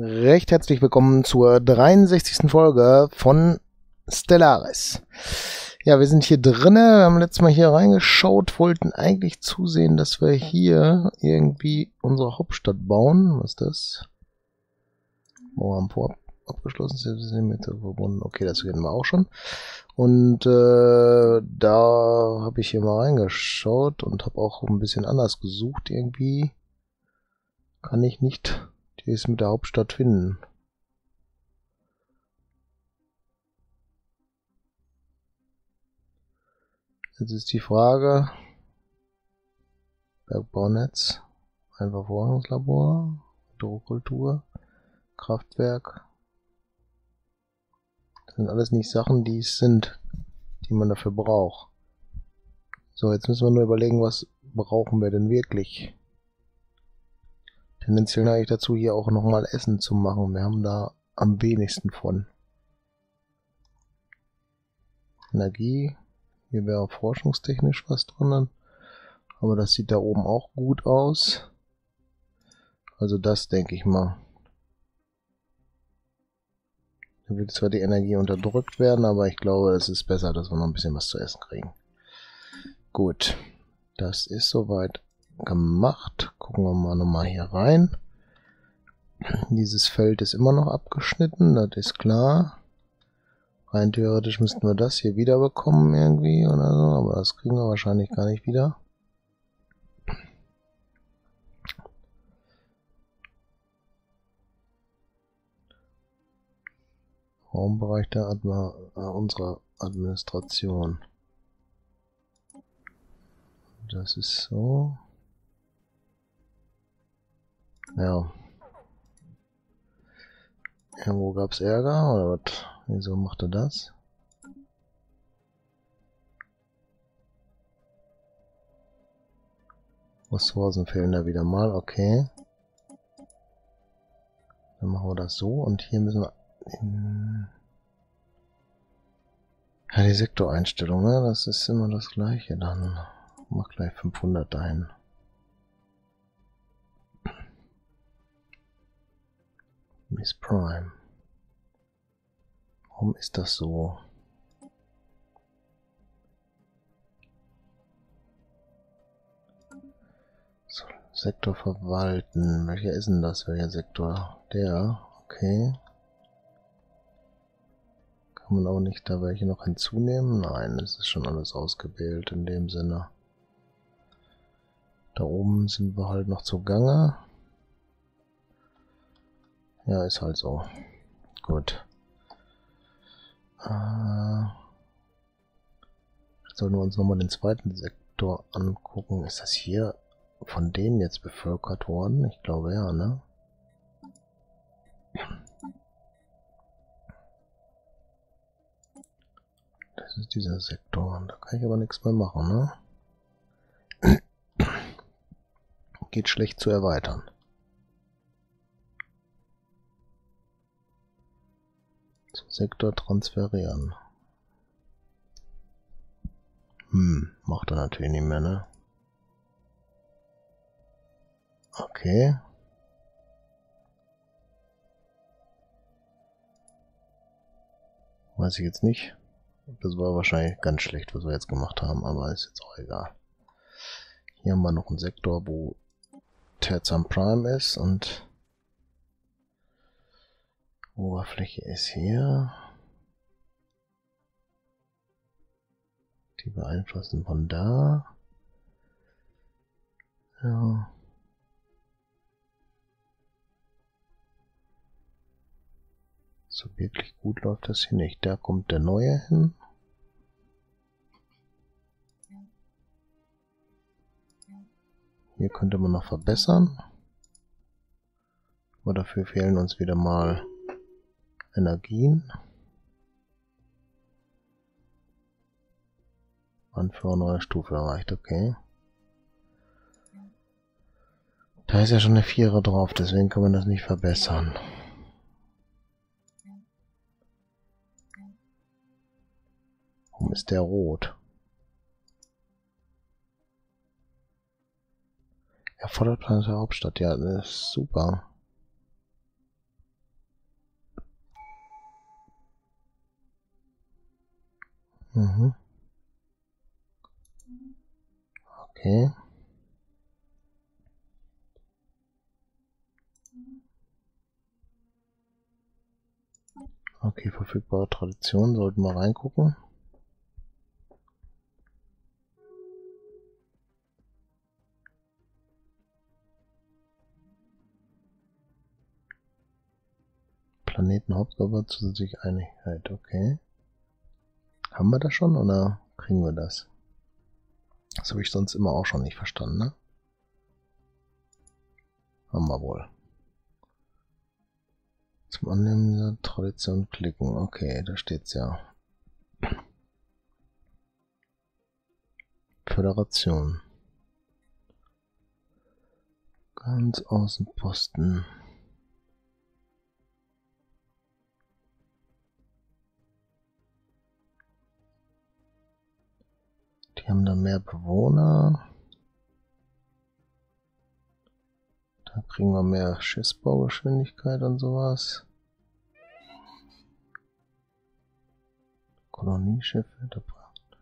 Recht herzlich willkommen zur 63. Folge von Stellaris. Ja, wir sind hier drinnen, wir haben letztes Mal hier reingeschaut, wollten eigentlich zusehen, dass wir hier irgendwie unsere Hauptstadt bauen. Was ist das? Mauer abgeschlossen, sind mit verbunden. Okay, das kennen wir auch schon. Und da habe ich hier mal reingeschaut und habe auch ein bisschen anders gesucht irgendwie. Kann ich nicht ist mit der Hauptstadt finden. Jetzt ist die Frage, Bergbaunetz, Verforschungslabor, Hydrokultur, Kraftwerk. Das sind alles nicht Sachen, die es sind, die man dafür braucht. So, jetzt müssen wir nur überlegen, was brauchen wir denn wirklich? Tendenziell neige ich dazu, hier auch nochmal Essen zu machen. Wir haben da am wenigsten von. Energie. Hier wäre forschungstechnisch was dran. Aber das sieht da oben auch gut aus. Also das denke ich mal. Da wird zwar die Energie unterdrückt werden, aber ich glaube, es ist besser, dass wir noch ein bisschen was zu essen kriegen. Gut. Das ist soweit gemacht. Gucken wir mal nochmal hier rein. Dieses Feld ist immer noch abgeschnitten, das ist klar. Rein theoretisch müssten wir das hier wieder bekommen irgendwie oder so, aber das kriegen wir wahrscheinlich gar nicht wieder. Raumbereich der unserer Administration. Das ist so. Ja. Irgendwo gab es Ärger, oder was? Wieso macht er das? Ressourcen fehlen da wieder mal, okay. Dann machen wir das so und hier müssen wir... Ja, die Sektoreinstellung, ne? Das ist immer das gleiche, dann mach gleich 500 dahin. Miss Prime. Warum ist das so? So, Sektor verwalten. Welcher ist denn das? Welcher Sektor? Der. Okay. Kann man auch nicht da welche noch hinzunehmen? Nein, es ist schon alles ausgewählt in dem Sinne. Da oben sind wir halt noch zugange. Ja, ist halt so. Gut. Jetzt sollten wir uns nochmal den zweiten Sektor angucken. Ist das hier von denen jetzt bevölkert worden? Ich glaube ja, ne? Das ist dieser Sektor. Da kann ich aber nichts mehr machen, ne? Geht schlecht zu erweitern. Sektor transferieren. Macht er natürlich nicht mehr, ne? Okay. Weiß ich jetzt nicht. Das war wahrscheinlich ganz schlecht, was wir jetzt gemacht haben, aber ist jetzt auch egal. Hier haben wir noch einen Sektor, wo Terzan Prime ist und Oberfläche ist hier. Die beeinflussen von da. Ja. So wirklich gut läuft das hier nicht. Da kommt der neue hin. Hier könnte man noch verbessern. Aber dafür fehlen uns wieder mal Energien. Anführer neue Stufe erreicht, okay. Da ist ja schon eine 4er drauf, deswegen kann man das nicht verbessern. Warum ist der rot? Erfordert Planet der Hauptstadt, ja, das ist super. Mhm. Okay. Okay, verfügbare Tradition, sollten wir reingucken. Planetenhauptgabe, zusätzliche Einheit, okay. Haben wir das schon oder kriegen wir das? Das habe ich sonst immer auch schon nicht verstanden, ne? Haben wir wohl. Zum Annehmen der Tradition klicken. Okay, da steht's ja. Föderation. Ganz Außenposten. Die haben da mehr Bewohner. Da kriegen wir mehr Schiffsbaugeschwindigkeit und sowas. Kolonieschiffe, da braucht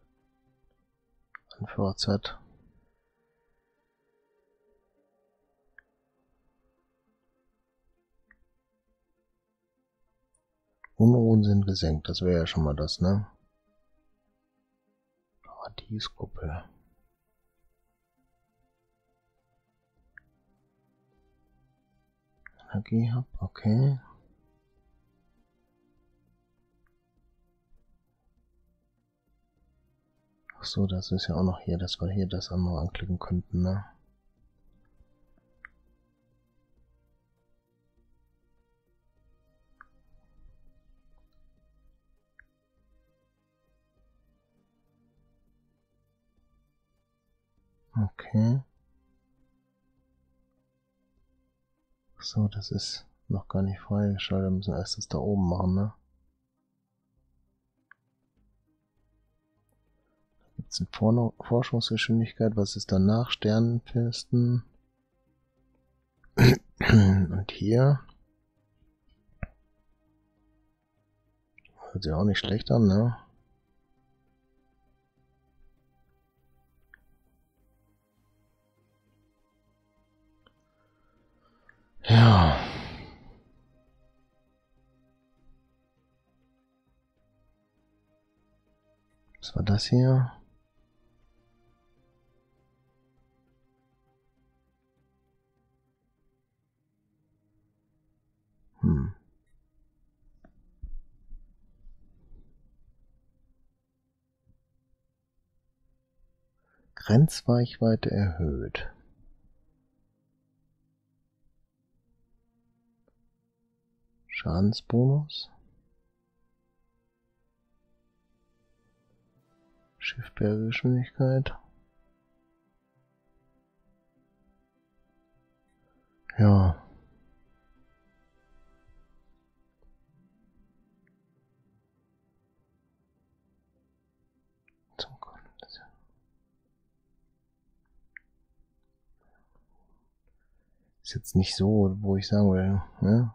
Anführerzeit. Unruhen sind gesenkt, das wäre ja schon mal das, ne? Paradieskuppel. Energie hab, okay. Ach so, das ist ja auch noch hier, dass wir hier das andere anklicken könnten, ne? Okay. So, das ist noch gar nicht freigeschaltet. Wir müssen erst das da oben machen, ne? Da gibt es eine Forschungsgeschwindigkeit. Was ist danach? Sternenfesten. Und hier. Hört sich auch nicht schlecht an, ne? Ja. Was war das hier? Grenzreichweite erhöht. Schadensbonus. Schiffbergeschwindigkeit. Ja. Ist jetzt nicht so, wo ich sagen will, ne?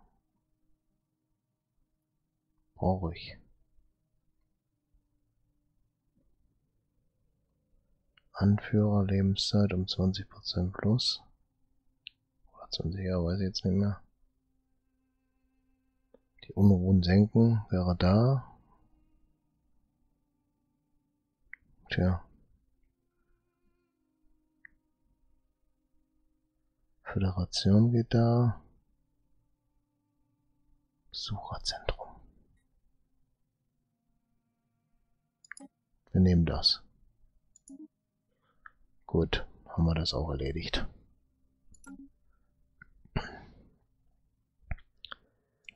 Brauche ich. Anführer, Lebenszeit um 20% plus. Oder 20 Jahre, weiß ich jetzt nicht mehr. Die Unruhen senken wäre da. Tja. Föderation geht da. Besucherzentrum. Wir nehmen das. Gut, haben wir das auch erledigt.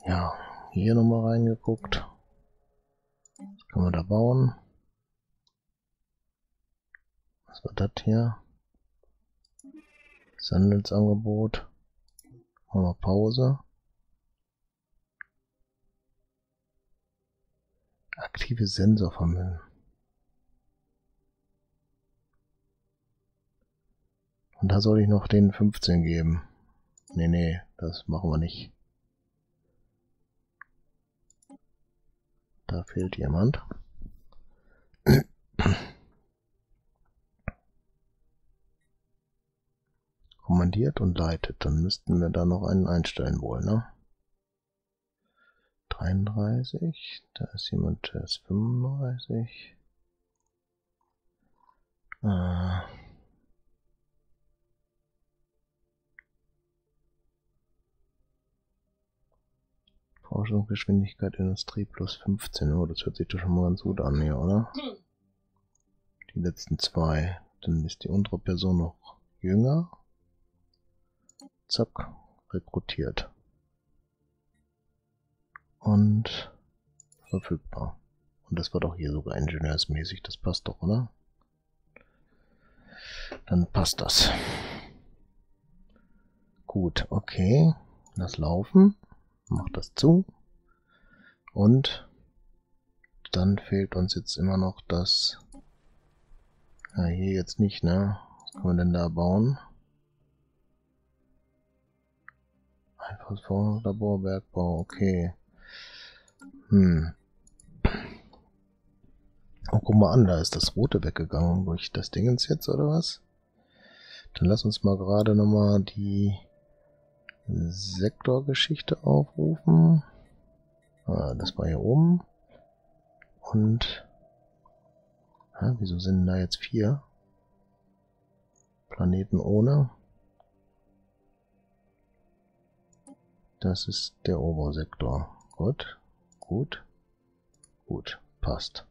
Ja, hier nochmal reingeguckt. Was können wir da bauen? Was war das hier? Das Handelsangebot. Machen wir Pause. Aktive Sensorvermögen. Und da soll ich noch den 15 geben. Nee, nee, das machen wir nicht. Da fehlt jemand. Kommandiert und leitet. Dann müssten wir da noch einen einstellen wollen, ne? 33, da ist jemand, der ist 35. Forschungsgeschwindigkeit Industrie plus 15, oh, das hört sich doch schon mal ganz gut an hier, oder? Die letzten zwei. Dann ist die untere Person noch jünger. Zack, rekrutiert. Und verfügbar. Und das war doch hier sogar ingenieursmäßig, das passt doch, oder? Dann passt das. Gut, okay. Lass laufen. Mach das zu. Und dann fehlt uns jetzt immer noch das... Ja, hier jetzt nicht, ne? Was können wir denn da bauen? Einfallsforschungslabor, Bergbau, okay. Oh, guck mal an, da ist das Rote weggegangen durch das Dingens jetzt, oder was? Dann lass uns mal gerade nochmal die Sektorgeschichte aufrufen. Ah, das war hier oben. Und... Ah, wieso sind da jetzt 4? Planeten ohne. Das ist der Obersektor. Gut, gut, gut, passt.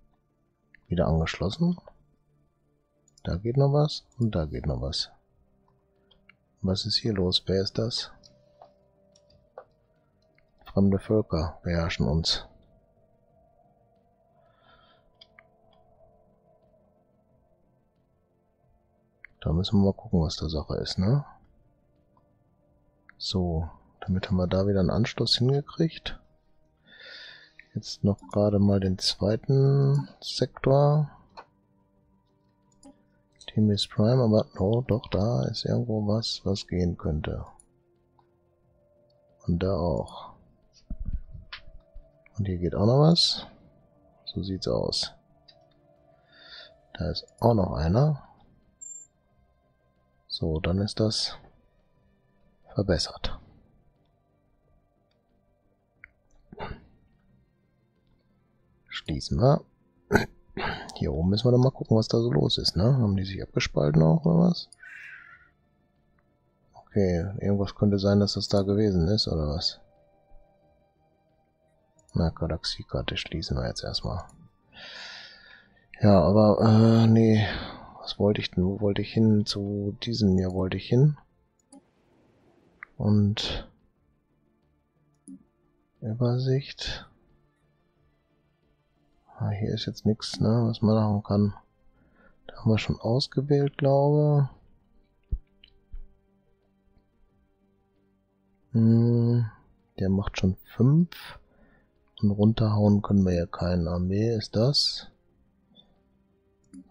Wieder angeschlossen. Da geht noch was und da geht noch was. Was ist hier los? Wer ist das? Fremde Völker beherrschen uns. Da müssen wir mal gucken, was da Sache ist, ne? So, damit haben wir da wieder einen Anschluss hingekriegt. Jetzt noch gerade mal den zweiten Sektor. Team ist Prime, aber oh, doch, da ist irgendwo was, was gehen könnte. Und da auch. Und hier geht auch noch was. So sieht's aus. Da ist auch noch einer. So, dann ist das verbessert. Schließen wir. Hier oben müssen wir dann mal gucken, was da so los ist, ne? Haben die sich abgespalten auch, oder was? Okay, irgendwas könnte sein, dass das da gewesen ist, oder was? Na, Galaxiekarte schließen wir jetzt erstmal. Ja, aber, nee. Was wollte ich denn? Wo wollte ich hin? Zu diesem hier wollte ich hin. Und... Übersicht... Hier ist jetzt nichts, ne, was man machen kann. Da haben wir schon ausgewählt, glaube ich. Der macht schon 5. Und runterhauen können wir ja keinen. Armee ist das.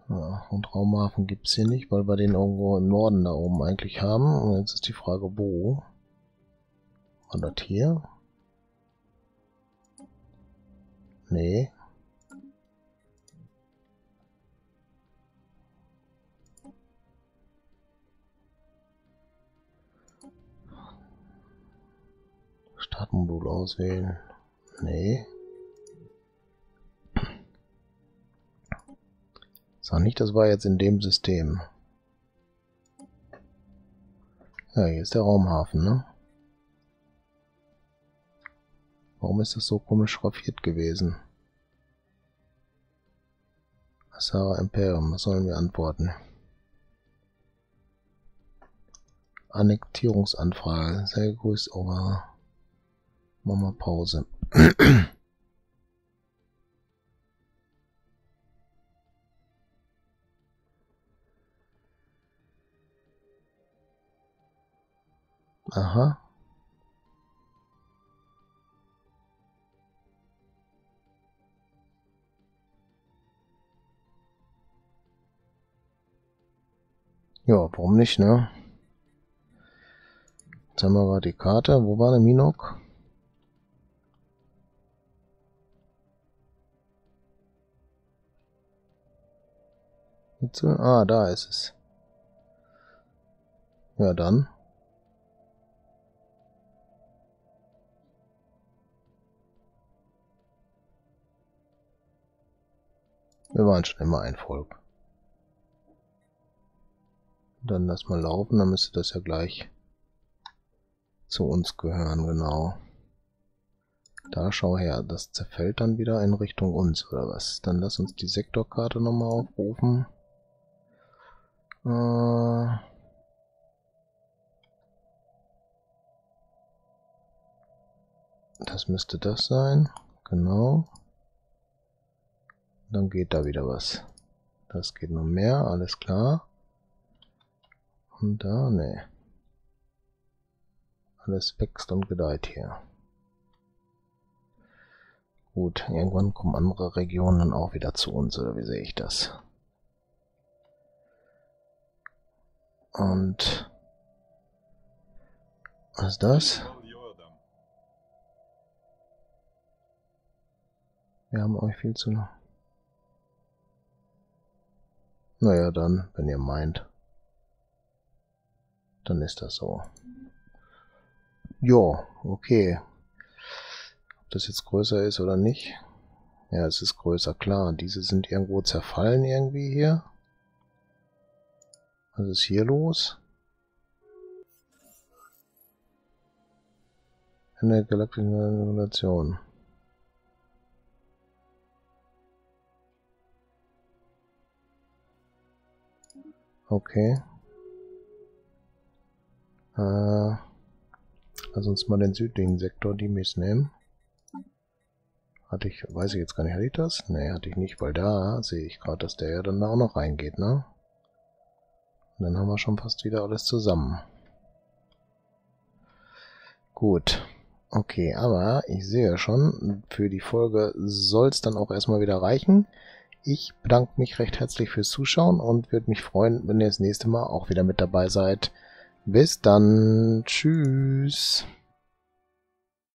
Ja, und Raumhafen gibt es hier nicht, weil wir den irgendwo im Norden da oben eigentlich haben. Und jetzt ist die Frage, wo? War das hier? Nee. Startmodul auswählen. Nee. Sag nicht, das war jetzt in dem System. Ja, hier ist der Raumhafen, ne? Warum ist das so komisch schraffiert gewesen? Asarer Imperium, was sollen wir antworten? Annektierungsanfrage. Sehr gegrüßt, Ober. Machen wir Pause. Aha. Ja, warum nicht, ne? Jetzt haben wir gerade die Karte. Wo war der Minok? Funktion? Ah, da ist es. Ja, dann. Wir waren schon immer ein Volk. Dann lass mal laufen, dann müsste das ja gleich zu uns gehören, genau. Da schau her, das zerfällt dann wieder in Richtung uns, oder was? Dann lass uns die Sektorkarte nochmal aufrufen. Das müsste das sein, genau. Dann geht da wieder was. Das geht noch mehr, alles klar. Und da, ne. Alles wächst und gedeiht hier. Gut, irgendwann kommen andere Regionen dann auch wieder zu uns, oder wie sehe ich das? Und... was ist das? Wir haben euch viel zu... Naja, dann, wenn ihr meint. Dann ist das so. Jo, okay. Ob das jetzt größer ist oder nicht. Ja, es ist größer, klar. Diese sind irgendwo zerfallen irgendwie hier. Was ist hier los? In der galaktischen Relation. Okay. Lass uns mal den südlichen Sektor demnächst nehmen. Hatte ich, weiß ich jetzt gar nicht, hatte ich das? Ne, hatte ich nicht, weil da sehe ich gerade, dass der ja dann da auch noch reingeht, ne? Und dann haben wir schon fast wieder alles zusammen. Gut. Okay, aber ich sehe ja schon, für die Folge soll es dann auch erstmal wieder reichen. Ich bedanke mich recht herzlich fürs Zuschauen und würde mich freuen, wenn ihr das nächste Mal auch wieder mit dabei seid. Bis dann. Tschüss.